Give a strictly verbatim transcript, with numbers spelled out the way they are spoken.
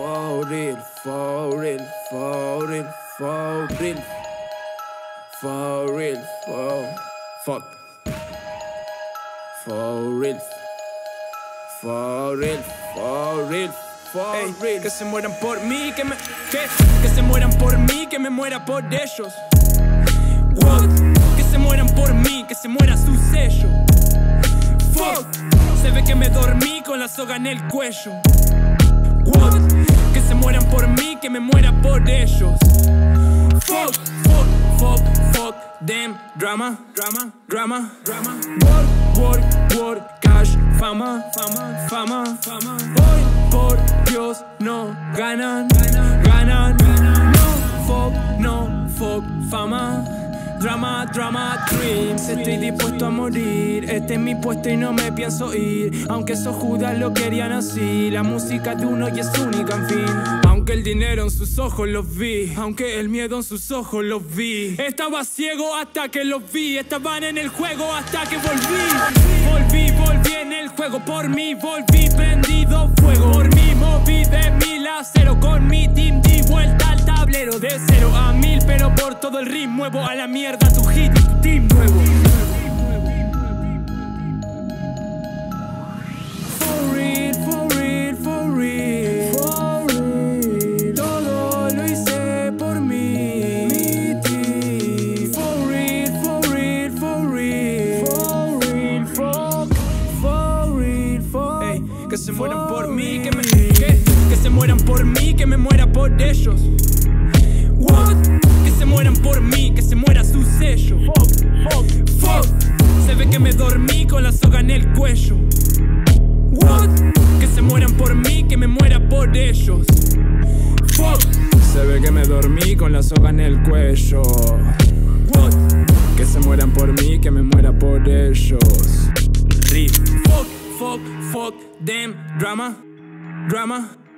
for real, for real, for real, for real, for real, for fuck, for real, for real, for real. Hey, que se mueran por mí, que me... Que, que se mueran por mí, que me muera por ellos. What? Que se mueran por mí, que se muera su sello. Fuck. Se ve que me dormí con la soga en el cuello. What? Que se mueran por mí, que me muera por ellos. Fuck, fuck, fuck, fuck. Damn, drama, drama, drama, drama. Work, work, work, cash, fama, fama, fama, fama. Hoy por Dios no ganan, ganan, ganan. No, fuck, no, fuck, fama. Drama, drama, dreams. Estoy dispuesto a morir. Este es mi puesto y no me pienso ir. Aunque esos judas lo querían así. La música de uno y es única, en fin. Aunque el dinero en sus ojos los vi, aunque el miedo en sus ojos los vi. Estaba ciego hasta que los vi. Estaban en el juego hasta que volví. Volví, volví en el juego. Por mí volví prendido fuego. Por mí moví de mil a cero. Con mi team di vuelta al tablero. De cero a mil, pero por todo el ritmo muevo a la mierda tu hit, team nuevo. For real, for real, for real, for real. Todo lo hice por mí, mi team. For real, for real, for real, for real, for, for real, for. Hey, que se mueran por mí, que me... Que, que se mueran por mí, que me muera por ellos. What? Que se mueran por mí, que se muera su sello. Fuck, fuck, fuck. Se ve que me dormí con la soga en el cuello. What? Que se mueran por mí, que me muera por ellos. Fuck. Se ve que me dormí con la soga en el cuello. What? Que se mueran por mí, que me muera por ellos. Riff. Fuck, fuck, fuck, damn, drama, drama.